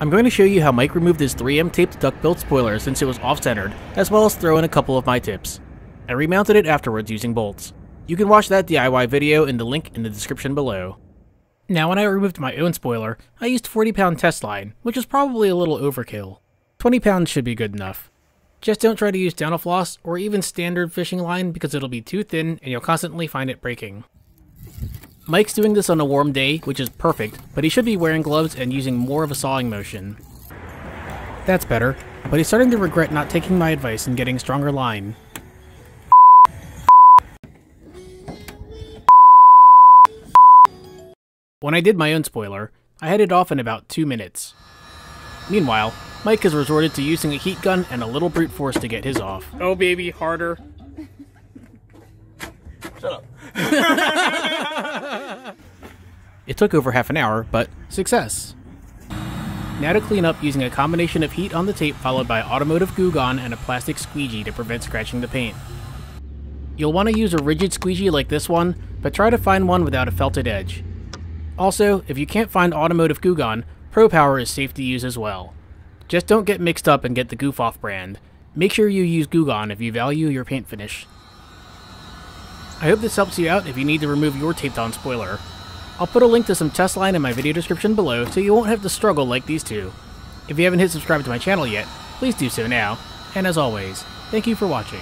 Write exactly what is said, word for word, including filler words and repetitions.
I'm going to show you how Mike removed his three M taped duck built spoiler since it was off-centered, as well as throw in a couple of my tips. I remounted it afterwards using bolts. You can watch that D I Y video in the link in the description below. Now when I removed my own spoiler, I used forty pound test line, which is probably a little overkill. twenty pounds should be good enough. Just don't try to use Downy floss or even standard fishing line because it'll be too thin and you'll constantly find it breaking. Mike's doing this on a warm day, which is perfect, but he should be wearing gloves and using more of a sawing motion. That's better, but he's starting to regret not taking my advice and getting stronger line. When I did my own spoiler, I had it off in about two minutes. Meanwhile, Mike has resorted to using a heat gun and a little brute force to get his off. Oh baby, harder. Shut up. It took over half an hour, but success. Now to clean up using a combination of heat on the tape followed by automotive Goo Gone and a plastic squeegee to prevent scratching the paint. You'll want to use a rigid squeegee like this one, but try to find one without a felted edge. Also, if you can't find automotive Goo Gone, Pro Power is safe to use as well. Just don't get mixed up and get the Goof Off brand. Make sure you use Goo Gone if you value your paint finish. I hope this helps you out if you need to remove your taped on spoiler. I'll put a link to some test line in my video description below so you won't have to struggle like these two. If you haven't hit subscribe to my channel yet, please do so now, and as always, thank you for watching.